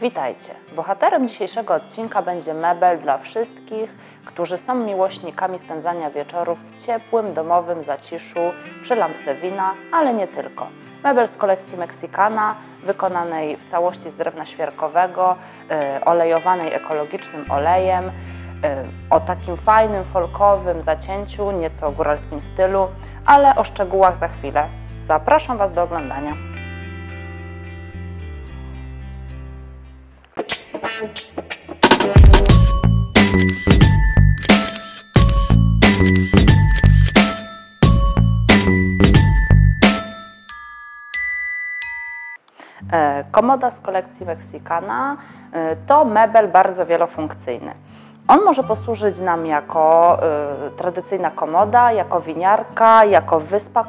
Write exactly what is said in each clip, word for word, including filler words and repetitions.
Witajcie! Bohaterem dzisiejszego odcinka będzie mebel dla wszystkich, którzy są miłośnikami spędzania wieczorów w ciepłym, domowym zaciszu przy lampce wina, ale nie tylko. Mebel z kolekcji Mexicana, wykonanej w całości z drewna świerkowego, yy, olejowanej ekologicznym olejem, yy, o takim fajnym, folkowym zacięciu, nieco góralskim stylu, ale o szczegółach za chwilę. Zapraszam Was do oglądania. Komoda z kolekcji Mexicana to mebel bardzo wielofunkcyjny. On może posłużyć nam jako y, tradycyjna komoda, jako winiarka, jako wyspa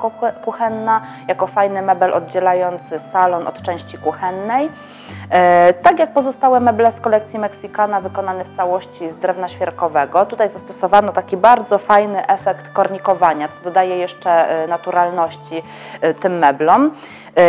kuchenna, jako fajny mebel oddzielający salon od części kuchennej. Y, tak jak pozostałe meble z kolekcji Mexicana, wykonane w całości z drewna świerkowego. Tutaj zastosowano taki bardzo fajny efekt kornikowania, co dodaje jeszcze naturalności y, tym meblom.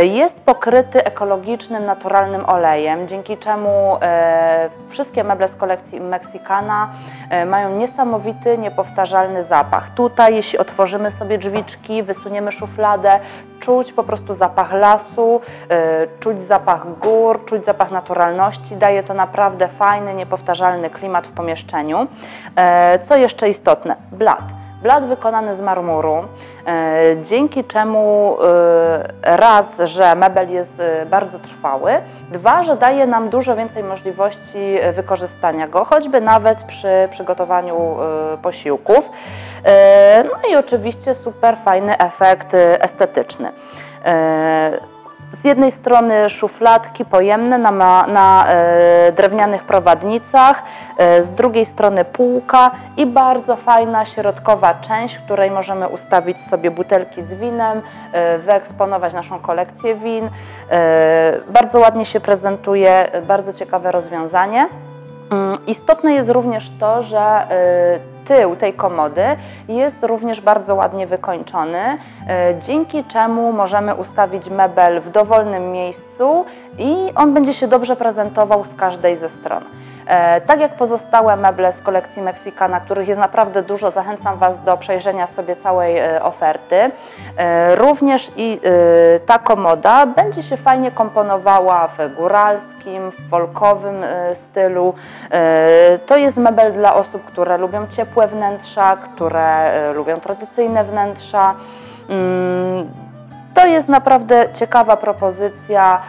Jest pokryty ekologicznym, naturalnym olejem, dzięki czemu e, wszystkie meble z kolekcji Mexicana e, mają niesamowity, niepowtarzalny zapach. Tutaj, jeśli otworzymy sobie drzwiczki, wysuniemy szufladę, czuć po prostu zapach lasu, e, czuć zapach gór, czuć zapach naturalności. Daje to naprawdę fajny, niepowtarzalny klimat w pomieszczeniu. E, co jeszcze istotne? Blat. Blat wykonany z marmuru, dzięki czemu raz, że mebel jest bardzo trwały, dwa, że daje nam dużo więcej możliwości wykorzystania go, choćby nawet przy przygotowaniu posiłków. No i oczywiście super fajny efekt estetyczny. Z jednej strony szufladki pojemne na, na, na e, drewnianych prowadnicach, e, z drugiej strony półka i bardzo fajna środkowa część, w której możemy ustawić sobie butelki z winem, e, wyeksponować naszą kolekcję win. E, bardzo ładnie się prezentuje, bardzo ciekawe rozwiązanie. Istotne jest również to, że tył tej komody jest również bardzo ładnie wykończony, dzięki czemu możemy ustawić mebel w dowolnym miejscu i on będzie się dobrze prezentował z każdej ze stron. Tak jak pozostałe meble z kolekcji Mexicana, których jest naprawdę dużo, zachęcam Was do przejrzenia sobie całej oferty. Również i ta komoda będzie się fajnie komponowała w góralskim, w folkowym stylu. To jest mebel dla osób, które lubią ciepłe wnętrza, które lubią tradycyjne wnętrza. To jest naprawdę ciekawa propozycja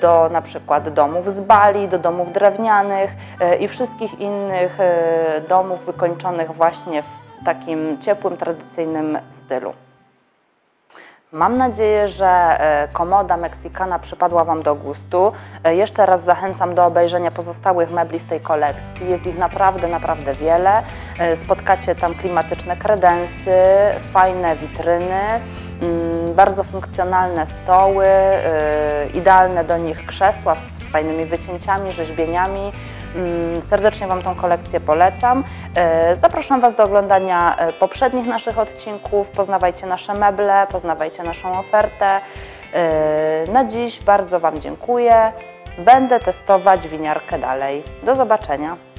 do na przykład domów z Bali, do domów drewnianych i wszystkich innych domów wykończonych właśnie w takim ciepłym, tradycyjnym stylu. Mam nadzieję, że komoda Mexicana przypadła Wam do gustu. Jeszcze raz zachęcam do obejrzenia pozostałych mebli z tej kolekcji. Jest ich naprawdę, naprawdę wiele. Spotkacie tam klimatyczne kredensy, fajne witryny, bardzo funkcjonalne stoły, idealne do nich krzesła z fajnymi wycięciami, rzeźbieniami. Serdecznie Wam tą kolekcję polecam. Zapraszam Was do oglądania poprzednich naszych odcinków. Poznawajcie nasze meble, poznawajcie naszą ofertę. Na dziś bardzo Wam dziękuję. Będę testować winiarkę dalej. Do zobaczenia.